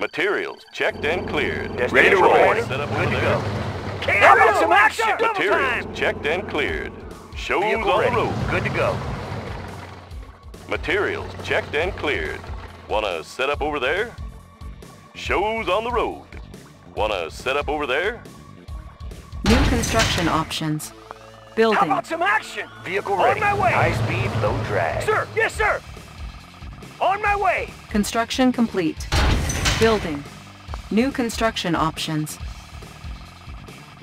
Materials checked and cleared. Ready to roll. Set up. Good to go. Camera, some action. Materials checked and cleared. Shows on the road. Good to go. Materials checked and cleared. Wanna set up over there? Shows on the road. Wanna set up over there? New construction options. Building. How about some action? Vehicle ready. On my way. High speed, low drag. Sir, yes sir. On my way. Construction complete. Building. New construction options.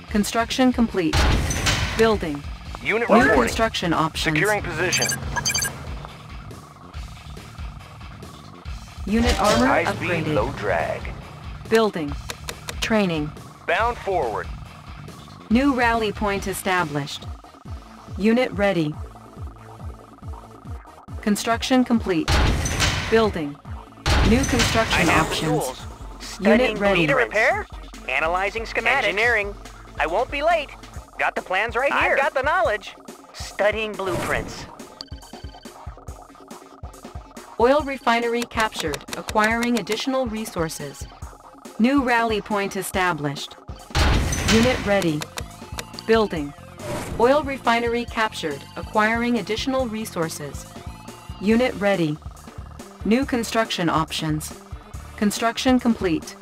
Construction complete. Building. Unit reporting. New construction options. Securing position. Unit armor upgraded. High speed, low drag. Building. Training. Bound forward. New rally point established. Unit ready. Construction complete. Building. New construction options. Unit ready. Need a repair? Analyzing schematics. Engineering. I won't be late. Got the plans right here. I've got the knowledge. Studying blueprints. Oil refinery captured. Acquiring additional resources. New rally point established. Unit ready. Building. Oil refinery captured. Acquiring additional resources. Unit ready. New construction options. Construction complete.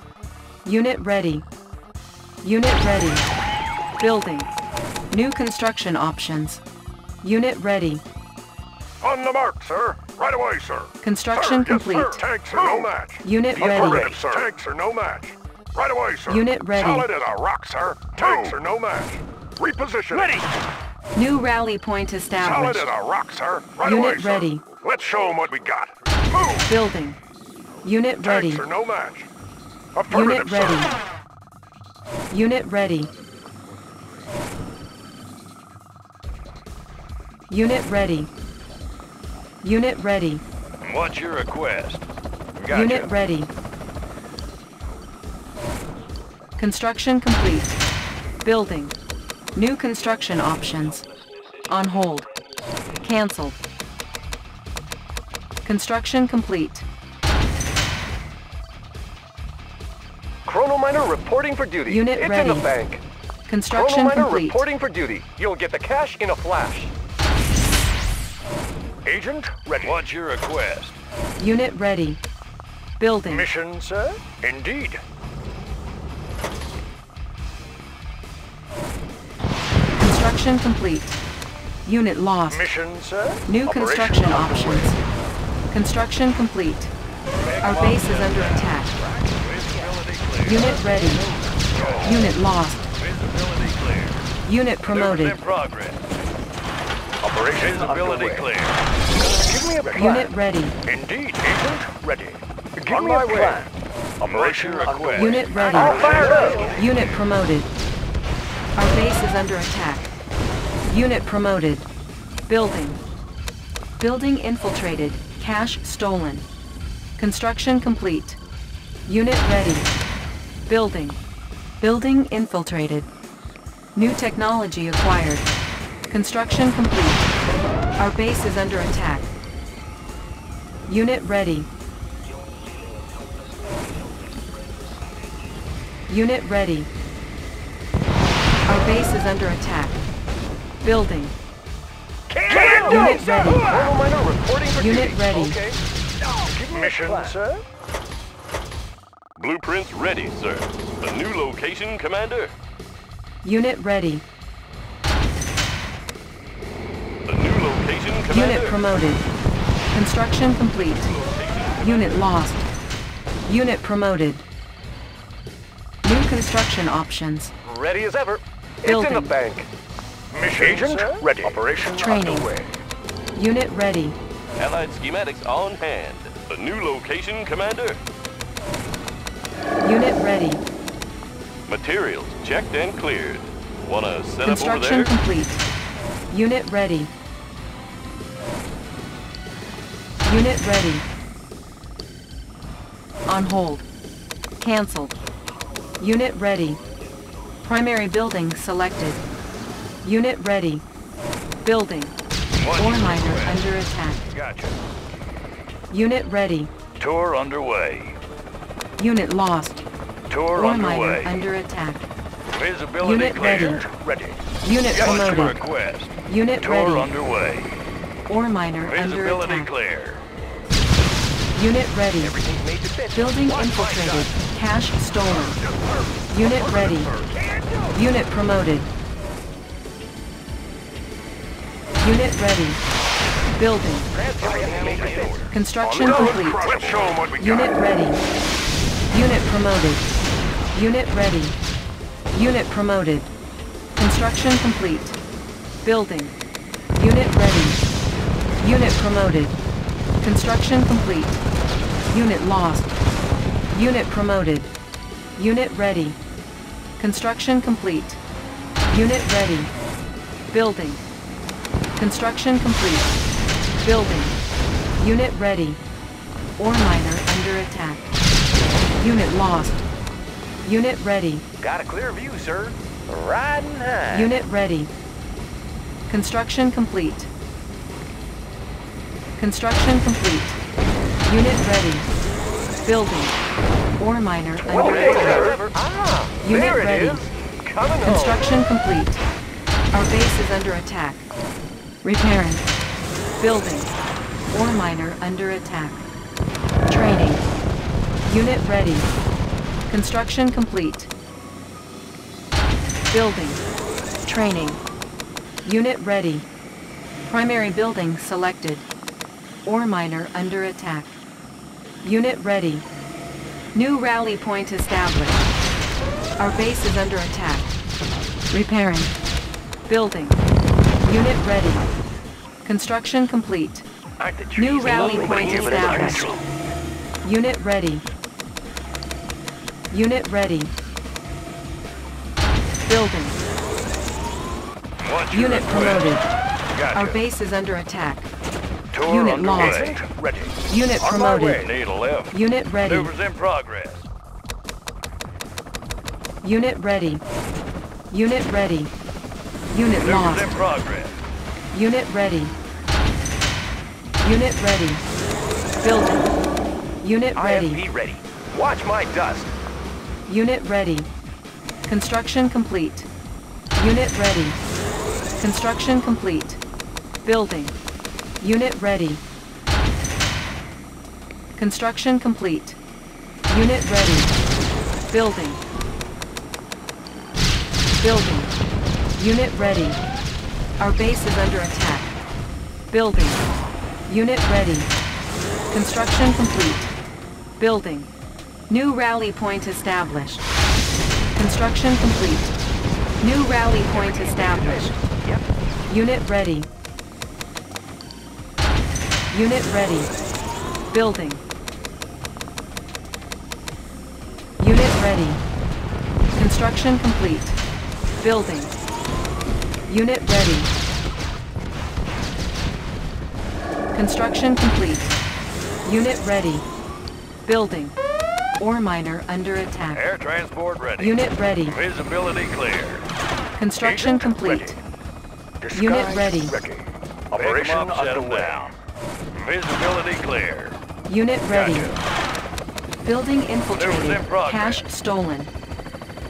Unit ready. Unit ready. Building. New construction options. Unit ready. On the mark, sir. Right away, sir. Construction complete. Yes, sir. Tanks are no match. Unit ready. Sir. Tanks are no match. Right away, sir. Unit ready. Solid as a rock, sir. Tanks are no match. Reposition. Ready. New rally point established. Solid as a rock, sir. Right away, sir. Unit ready. Let's show them what we got. Move. Building. Unit ready. Tanks are no match. Unit ready. Sir. Unit ready. Unit ready. Unit ready. What's your request? Gotcha. Unit ready. Construction complete. Building. New construction options. On hold. Cancel. Construction complete. Chronominer reporting for duty. Unit it's ready. It's in the bank. Construction complete. Chronominer reporting for duty. You'll get the cash in a flash. Agent, ready. What's your request? Unit ready. Building. Mission, sir? Indeed. Construction complete. Unit lost. Mission, sir? New construction options. Construction complete. Our base is under attack. Unit ready. Unit lost. Unit promoted. Operations ability clear. Give me a plan. Unit ready. Indeed, agent ready. Give me a plan. Operation request. Unit ready. All fired up. Unit promoted. Our base is under attack. Unit promoted. Building. Building infiltrated. Cash stolen. Construction complete. Unit ready. Building. Building infiltrated. New technology acquired. Construction complete. Our base is under attack. Unit ready. Unit ready. Our base is under attack. Building. Unit ready. Unit ready. Mission, sir. Blueprints ready, sir. The new location, Commander. Unit ready. Unit promoted. Construction complete. Unit lost. Unit promoted. New construction options. Ready as ever. Building. It's in the bank. Mission, agent, sir? Ready. Operation training. Unit ready. Allied schematics on hand. The new location, Commander. Unit ready. Materials checked and cleared. Wanna set up over there? Construction complete. Unit ready. Unit ready. On hold. Canceled. Unit ready. Primary building selected. Unit ready. Building. Ore miner under attack. Gotcha. Unit ready. Tour underway. Unit lost. Tour Ore underway. Miner under attack. Visibility Unit cleared. Ready. Unit promoted. Request. Unit Tour ready. Tour underway. Ore miner Visibility under attack. Clear. Unit ready. Everything made to fit. Building One infiltrated. Cash stolen. Unit ready. Unit promoted. Unit ready. Building. Construction complete. Unit ready. Unit promoted. Unit ready. Unit promoted. Construction complete. Building. Unit ready. Unit promoted. Construction complete. Unit lost. Unit promoted. Unit ready. Construction complete. Unit ready. Building. Construction complete. Building. Unit ready. Ore miner under attack. Unit lost. Unit ready. Got a clear view, sir. Riding high. Unit ready. Construction complete. Construction complete. Unit ready. Building. Ore miner under attack. Ah, Unit ready. Construction complete. Our base is under attack. Repairing. Building. Ore miner under attack. Training. Unit ready. Construction complete. Building. Training. Unit ready. Primary building selected. Ore miner under attack. Unit ready. New rally point established. Our base is under attack. Repairing. Building. Unit ready. Construction complete. New rally point established. Unit ready. Unit ready. Building. Unit promoted. Our base is under attack. Unit lost. Unit promoted. Unit ready. Unit ready. Unit ready. Unit lost. In progress. Unit ready. Unit ready. Building. Unit ready. IMP ready. Watch my dust. Unit ready. Construction complete. Unit ready. Construction complete. Building. Unit ready. Construction complete. Unit ready. Building. Building. Unit ready. Our base is under attack. Building. Unit ready. Construction complete. Building. New rally point established. Construction complete. New rally point established. Unit ready. Unit ready. Building. Unit ready. Construction complete. Building. Unit ready. Construction complete. Unit ready. Building. Ore miner under attack. Air transport ready. Unit ready. Visibility clear. Construction complete. Unit ready. Operation underway. Visibility clear. Unit ready. Building infiltrated. Cash stolen.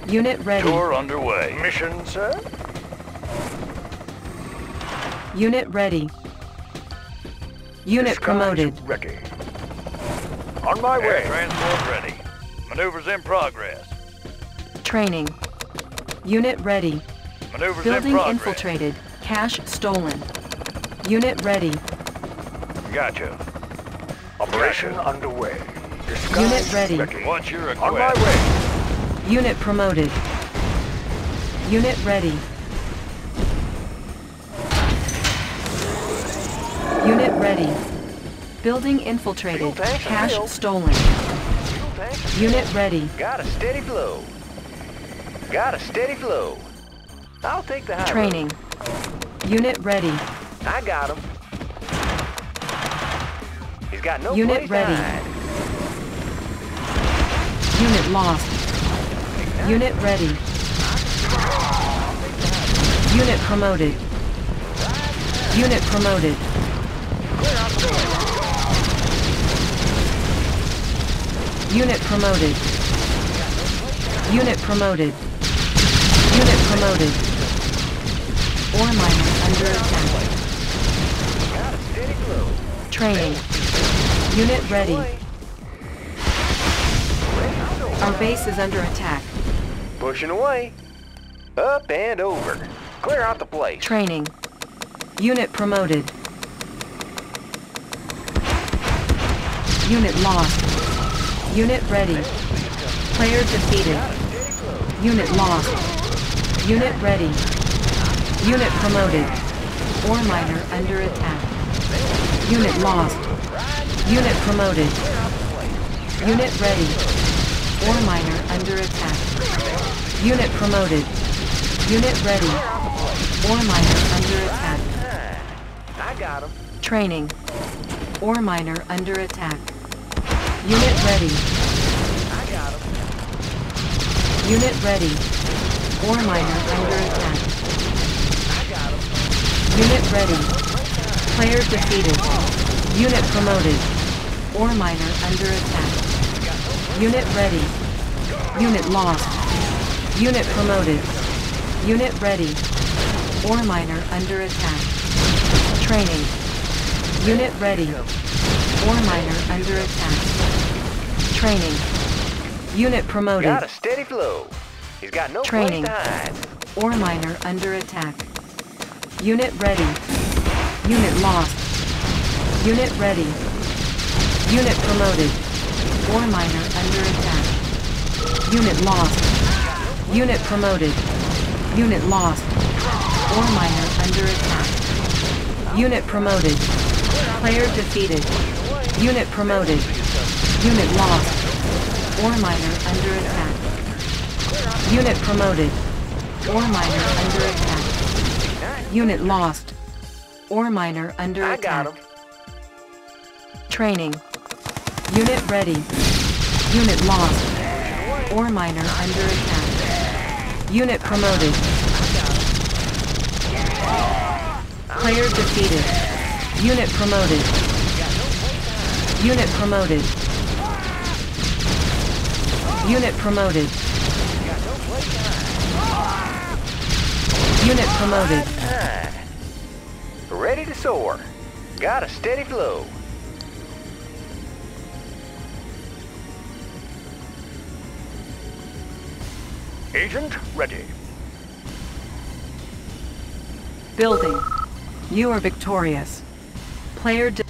Unit ready. Tour underway. Mission, sir? Unit ready. Unit Disguise promoted. Ready. On my way. Air transport ready. Maneuvers in progress. Training. Unit ready. Maneuvers Building in progress. Infiltrated. Cash stolen. Unit ready. Gotcha. Operation underway. Disguise Unit ready. Ready. Watch your request. On my way. Unit promoted. Unit ready. Unit ready. Building infiltrated. Cash stolen. Unit ready. Got a steady flow. I'll take the high Training. Road. Unit ready. I got him. He's got no Unit ready. Died. Unit lost. Unit ready. Unit promoted. Unit promoted. Unit promoted. Unit promoted. Ore miner under attack. Training. Unit ready. Our base is under attack. Pushing away. Up and over. Clear out the place. Training. Unit promoted. Unit lost. Unit ready. Player defeated. Unit lost. Unit ready. Unit promoted. Ore miner under attack. Unit lost. Unit promoted. Unit ready. Ore miner under attack. Unit promoted. Unit ready. Ore miner under attack. I got him. Training. Ore miner under attack. Unit ready. I got him. Unit ready. Ore miner under attack. I got him. Unit ready. Player defeated. Unit promoted. Ore miner under attack. Unit ready. Unit lost. Unit promoted. Unit ready. Ore miner under attack. Training. Unit ready. Ore miner under attack. Training. Unit promoted. Got a steady flow. He's got no training. Ore miner under attack. Unit ready. Unit lost. Unit ready. Unit promoted. Ore miner under attack. Unit lost. Unit promoted. Unit lost. Ore miner under attack. Unit promoted. Player defeated. Unit promoted. Unit lost. Ore miner under attack. Unit promoted. Ore miner under attack. Unit lost. Ore miner under attack. I got him. Training. Unit ready. Unit lost. Ore miner under attack. Unit promoted. Player defeated. Unit promoted. Unit promoted. Unit promoted. Unit promoted. Ready to soar. Got a steady flow. Agent ready. Building. You are victorious. Player